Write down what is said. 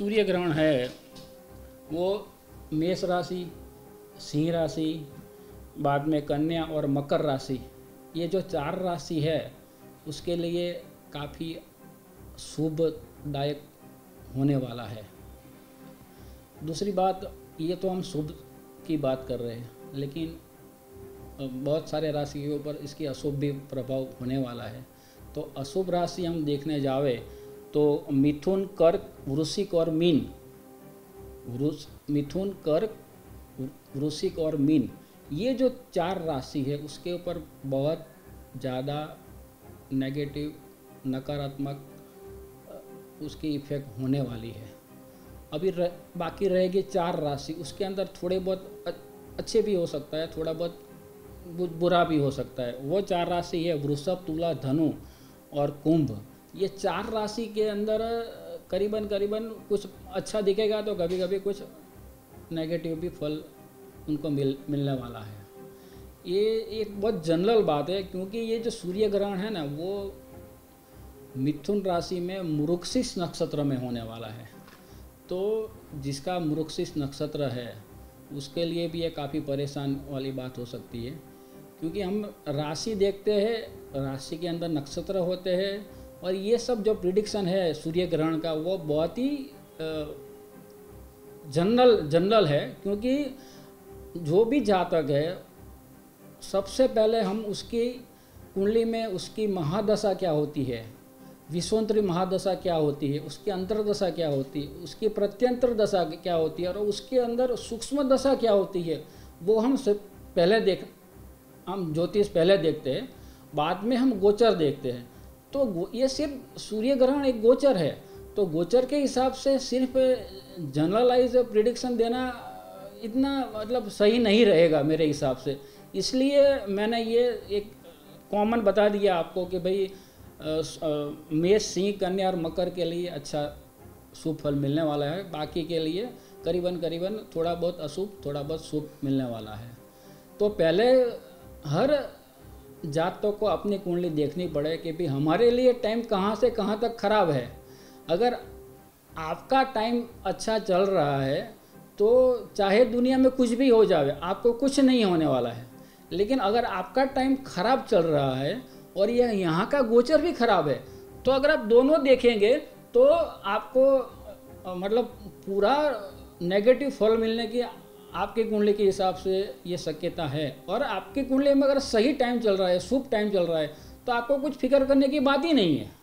सूर्य ग्रहण है वो मेष राशि, सिंह राशि, बाद में कन्या और मकर राशि, ये जो चार राशि है उसके लिए काफ़ी शुभदायक होने वाला है। दूसरी बात, ये तो हम शुभ की बात कर रहे हैं, लेकिन बहुत सारे राशि के ऊपर इसकी अशुभ भी प्रभाव होने वाला है। तो अशुभ राशि हम देखने जावे तो मिथुन, कर्क, वृश्चिक और मीन, मिथुन, कर्क, वृश्चिक और मीन, ये जो चार राशि है उसके ऊपर बहुत ज़्यादा नेगेटिव, नकारात्मक उसकी इफ़ेक्ट होने वाली है। अभी बाकी रहेगी चार राशि, उसके अंदर थोड़े बहुत अच्छे भी हो सकता है, थोड़ा बहुत बुरा भी हो सकता है। वो चार राशि है वृषभ, तुला, धनु और कुंभ। ये चार राशि के अंदर करीबन करीबन कुछ अच्छा दिखेगा तो कभी कभी कुछ नेगेटिव भी फल उनको मिलने वाला है। ये एक बहुत जनरल बात है, क्योंकि ये जो सूर्य ग्रहण है ना वो मिथुन राशि में मृगशीर्ष नक्षत्र में होने वाला है। तो जिसका मृगशीर्ष नक्षत्र है उसके लिए भी ये काफ़ी परेशान वाली बात हो सकती है, क्योंकि हम राशि देखते हैं, राशि के अंदर नक्षत्र होते हैं और ये सब जो प्रिडिक्शन है सूर्य ग्रहण का वो बहुत ही जनरल है, क्योंकि जो भी जातक है सबसे पहले हम उसकी कुंडली में उसकी महादशा क्या होती है, विषोंतरी महादशा क्या होती है, उसकी अंतर्दशा क्या होती है, उसकी प्रत्यंतर दशा क्या होती है और उसके अंदर सूक्ष्म दशा क्या होती है, वो हम सब पहले हम ज्योतिष पहले देखते हैं, बाद में हम गोचर देखते हैं। तो ये सिर्फ सूर्य ग्रहण एक गोचर है, तो गोचर के हिसाब से सिर्फ जनरलाइज प्रिडिक्शन देना इतना मतलब सही नहीं रहेगा मेरे हिसाब से। इसलिए मैंने ये एक कॉमन बता दिया आपको कि भाई मेष, सिंह, कन्या और मकर के लिए अच्छा शुभ फल मिलने वाला है, बाकी के लिए करीबन करीबन थोड़ा बहुत अशुभ, थोड़ा बहुत शुभ मिलने वाला है। तो पहले हर जातकों को अपनी कुंडली देखनी पड़े कि भी हमारे लिए टाइम कहाँ से कहाँ तक खराब है। अगर आपका टाइम अच्छा चल रहा है तो चाहे दुनिया में कुछ भी हो जावे आपको कुछ नहीं होने वाला है, लेकिन अगर आपका टाइम खराब चल रहा है और यह यहाँ का गोचर भी खराब है तो अगर आप दोनों देखेंगे तो आपको मतलब पूरा नेगेटिव फल मिलने की आपकी कुंडली के हिसाब से ये शक्यता है। और आपकी कुंडली में अगर सही टाइम चल रहा है, शुभ टाइम चल रहा है, तो आपको कुछ फिक्र करने की बात ही नहीं है।